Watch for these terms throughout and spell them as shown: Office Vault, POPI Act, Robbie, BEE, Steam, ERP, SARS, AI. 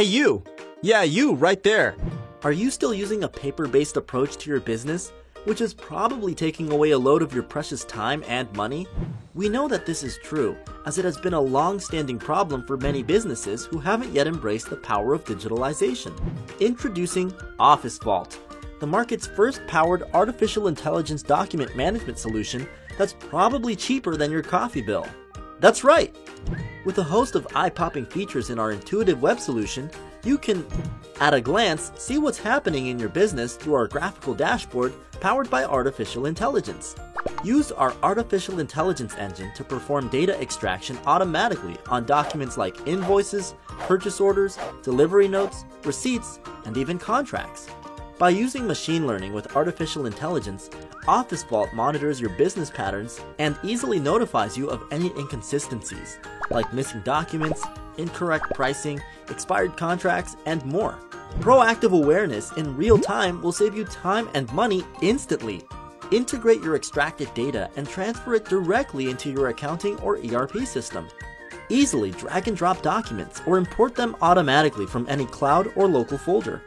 Hey you! Yeah, you right there! Are you still using a paper-based approach to your business, which is probably taking away a load of your precious time and money? We know that this is true, as it has been a long-standing problem for many businesses who haven't yet embraced the power of digitalization. Introducing Office Vault, the market's first powered artificial intelligence document management solution that's probably cheaper than your coffee bill. That's right! With a host of eye-popping features in our intuitive web solution, you can, at a glance, see what's happening in your business through our graphical dashboard powered by artificial intelligence. Use our artificial intelligence engine to perform data extraction automatically on documents like invoices, purchase orders, delivery notes, receipts, and even contracts. By using machine learning with artificial intelligence, Office Vault monitors your business patterns and easily notifies you of any inconsistencies, like missing documents, incorrect pricing, expired contracts, and more. Proactive awareness in real time will save you time and money instantly. Integrate your extracted data and transfer it directly into your accounting or ERP system. Easily drag and drop documents or import them automatically from any cloud or local folder.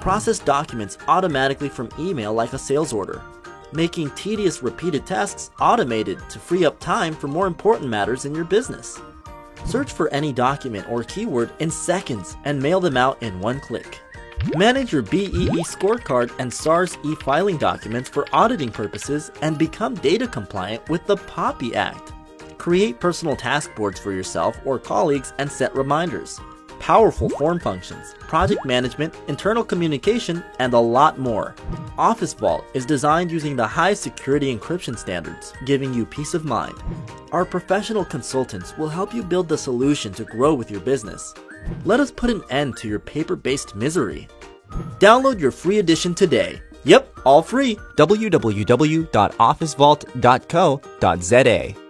Process documents automatically from email like a sales order, making tedious repeated tasks automated to free up time for more important matters in your business. Search for any document or keyword in seconds and mail them out in one click. Manage your BEE scorecard and SARS e-filing documents for auditing purposes and become data compliant with the POPI Act. Create personal task boards for yourself or colleagues and set reminders. Powerful form functions, project management, internal communication, and a lot more. Office Vault is designed using the high security encryption standards, giving you peace of mind. Our professional consultants will help you build the solution to grow with your business. Let us put an end to your paper-based misery. Download your free edition today. Yep, all free. www.officevault.co.za